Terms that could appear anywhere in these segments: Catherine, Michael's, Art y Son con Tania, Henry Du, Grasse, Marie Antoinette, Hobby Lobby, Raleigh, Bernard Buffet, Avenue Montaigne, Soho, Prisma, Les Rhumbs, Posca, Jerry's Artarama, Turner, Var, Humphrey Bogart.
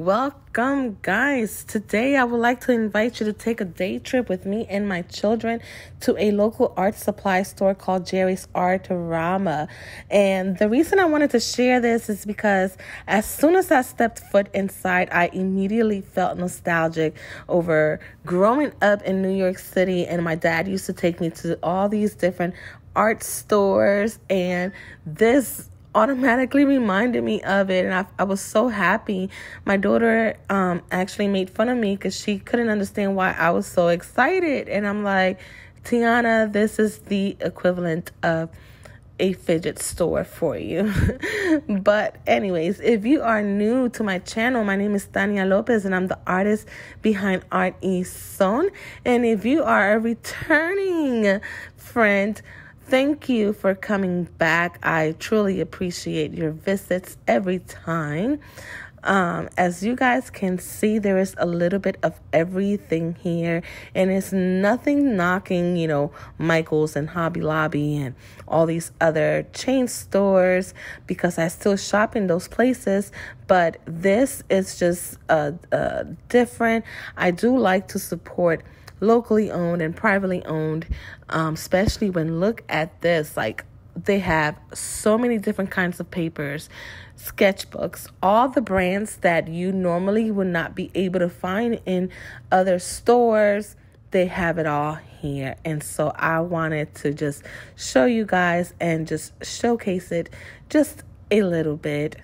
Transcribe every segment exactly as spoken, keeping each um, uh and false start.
Welcome, guys. Today I would like to invite you to take a day trip with me and my children to a local art supply store called Jerry's Artarama. And the reason I wanted to share this is because as soon as I stepped foot inside, I immediately felt nostalgic over growing up in New York City, and my dad used to take me to all these different art stores, and this automatically reminded me of it. And I, I was so happy. My daughter um actually made fun of me because she couldn't understand why I was so excited, and I'm like, Tiana, this is the equivalent of a fidget store for you. But anyways, if you are new to my channel, my name is Tania Lopez, and I'm the artist behind Art y Son. And if you are a returning friend, thank you for coming back. I truly appreciate your visits every time. Um, as you guys can see, there is a little bit of everything here, and it's nothing knocking, you know, Michael's and Hobby Lobby and all these other chain stores, because I still shop in those places. But this is just uh, uh, different. I do like to support locally owned and privately owned, um, especially when look at this, like they have so many different kinds of papers, sketchbooks, all the brands that you normally would not be able to find in other stores. They have it all here. And so I wanted to just show you guys and just showcase it just a little bit.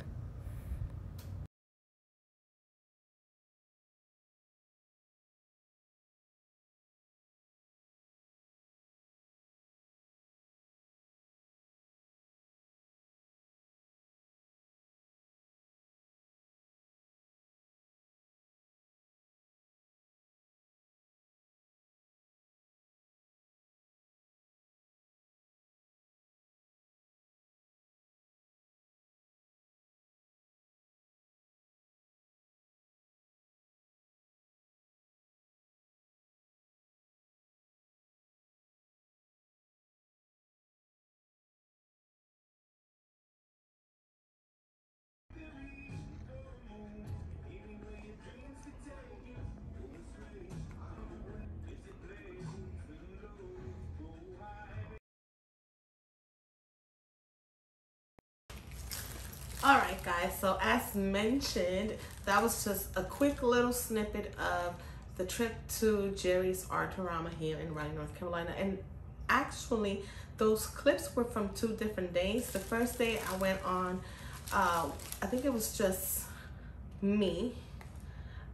All right, guys, so as mentioned, that was just a quick little snippet of the trip to Jerry's Artarama here in Raleigh, North Carolina. And actually, those clips were from two different days. The first day I went on, uh, I think it was just me.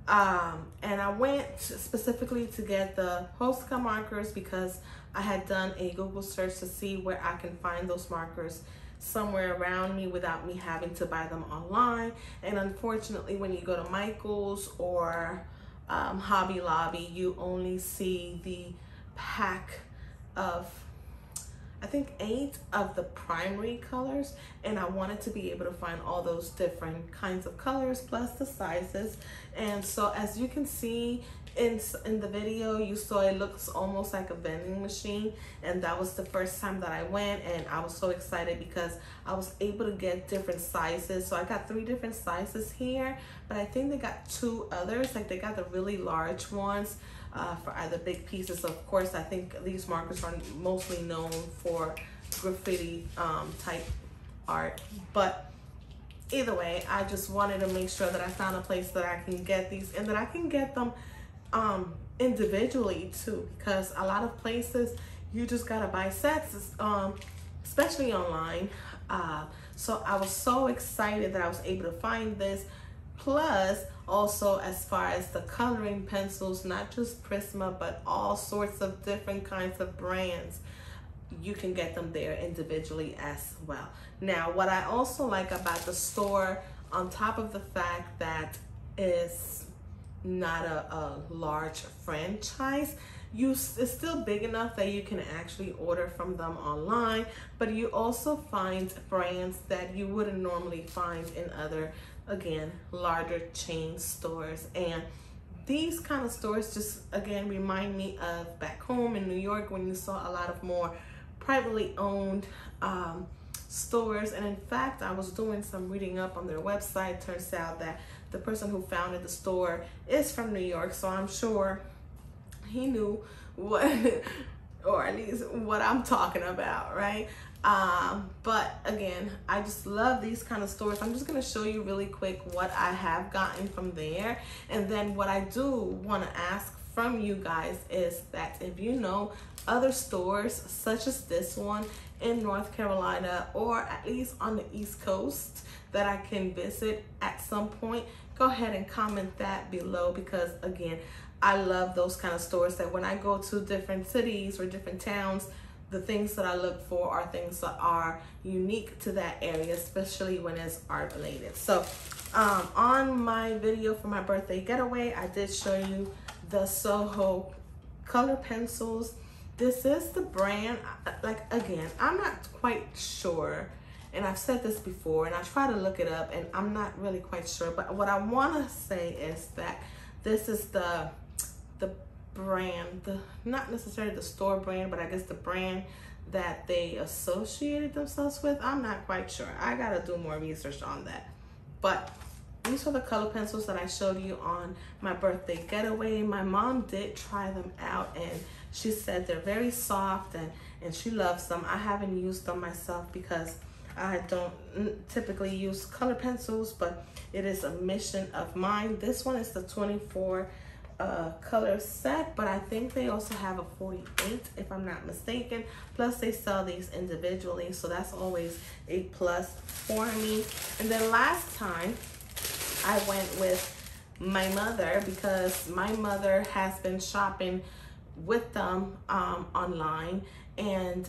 Um, and I went specifically to get the Posca markers because I had done a Google search to see where I can find those markers somewhere around me without me having to buy them online. And unfortunately, when you go to Michael's or um, Hobby Lobby, you only see the pack of, I think, eight of the primary colors, and I wanted to be able to find all those different kinds of colors plus the sizes. And so as you can see in, in the video, you saw it looks almost like a vending machine, and that was the first time that I went, and I was so excited because I was able to get different sizes. So I got three different sizes here, but I think they got two others, like they got the really large ones Uh, for either big pieces. Of course, I think these markers are mostly known for graffiti um, type art, but either way, I just wanted to make sure that I found a place that I can get these and that I can get them um, individually too, because a lot of places you just gotta buy sets, um, especially online. Uh, so I was so excited that I was able to find this. Plus, also as far as the coloring pencils, not just Prisma, but all sorts of different kinds of brands, you can get them there individually as well. Now, what I also like about the store, on top of the fact that it's not a, a large franchise, you it's still big enough that you can actually order from them online, but you also find brands that you wouldn't normally find in other, again, larger chain stores. And these kind of stores just, again, remind me of back home in New York when you saw a lot of more privately owned um, stores. And in fact, I was doing some reading up on their website. Turns out that the person who founded the store is from New York, so I'm sure he knew what, or at least what I'm talking about, right? Um, but again, I just love these kind of stores. I'm just gonna show you really quick what I have gotten from there. And then what I do wanna ask from you guys is that if you know other stores such as this one in North Carolina, or at least on the East Coast, that I can visit at some point, go ahead and comment that below, because again, I love those kind of stores that when I go to different cities or different towns, the things that I look for are things that are unique to that area, especially when it's art related. So um, on my video for my birthday getaway, I did show you the Soho color pencils. This is the brand. Like again, I'm not quite sure, and I've said this before, and I try to look it up and I'm not really quite sure, but what I wanna say is that this is the the brand, the, not necessarily the store brand, but I guess the brand that they associated themselves with. I'm not quite sure. I gotta do more research on that. But these are the color pencils that I showed you on my birthday getaway. My mom did try them out and she said they're very soft, and, and she loves them. I haven't used them myself because I don't typically use color pencils, but it is a mission of mine. This one is the twenty-four uh, color set, but I think they also have a forty-eight if I'm not mistaken. Plus they sell these individually, so that's always a plus for me. And then last time I went with my mother, because my mother has been shopping with them um, online, and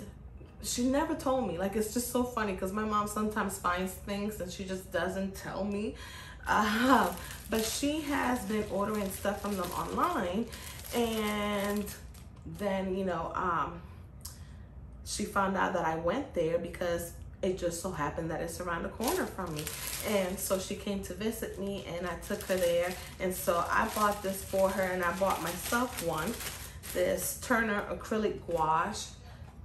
she never told me. Like, it's just so funny because my mom sometimes finds things and she just doesn't tell me. Uh, but she has been ordering stuff from them online, and then, you know, um, she found out that I went there because it just so happened that it's around the corner from me. And so she came to visit me and I took her there. And so I bought this for her, and I bought myself one, this Turner acrylic gouache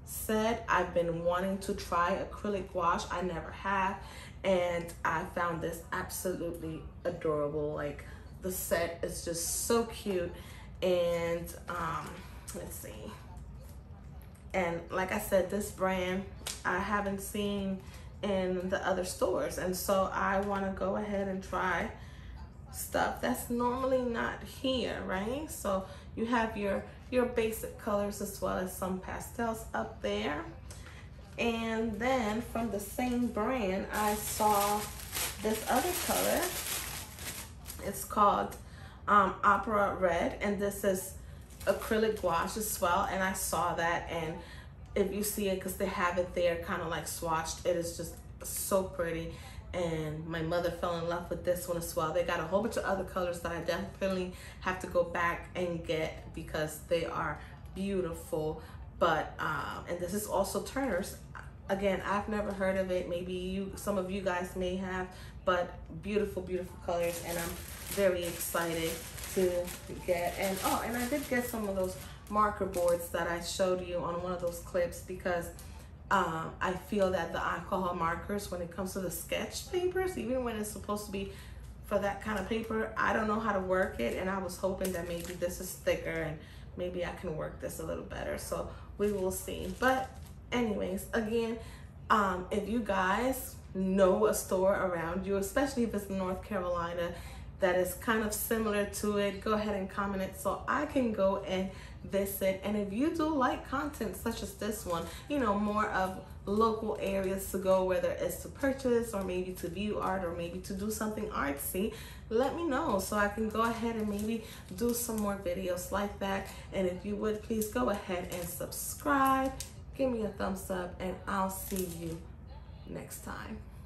set. I've been wanting to try acrylic gouache. I never have, and I found this absolutely adorable. Like, the set is just so cute. And um, let's see. And like I said, this brand I haven't seen in the other stores, and so I want to go ahead and try stuff that's normally not here, right? So you have your your basic colors as well as some pastels up there. And then from the same brand, I saw this other color. It's called um, Opera Red, and this is acrylic gouache as well. And I saw that, and if you see it, because they have it there kind of like swatched, it is just so pretty. And my mother fell in love with this one as well. They got a whole bunch of other colors that I definitely have to go back and get because they are beautiful. But um and this is also Turner's. Again, I've never heard of it. Maybe you, some of you guys may have, but beautiful, beautiful colors, and I'm very excited to get. And oh, and I did get some of those marker boards that I showed you on one of those clips, because Um, I feel that the alcohol markers, when it comes to the sketch papers, even when it's supposed to be for that kind of paper, I don't know how to work it. And I was hoping that maybe this is thicker and maybe I can work this a little better. So we will see. But anyways, again, um, if you guys know a store around you, especially if it's North Carolina, that is kind of similar to it, go ahead and comment it so I can go and visit. And if you do like content such as this one, you know, more of local areas to go, whether it's to purchase or maybe to view art or maybe to do something artsy, let me know so I can go ahead and maybe do some more videos like that. And if you would, please go ahead and subscribe, give me a thumbs up, and I'll see you next time.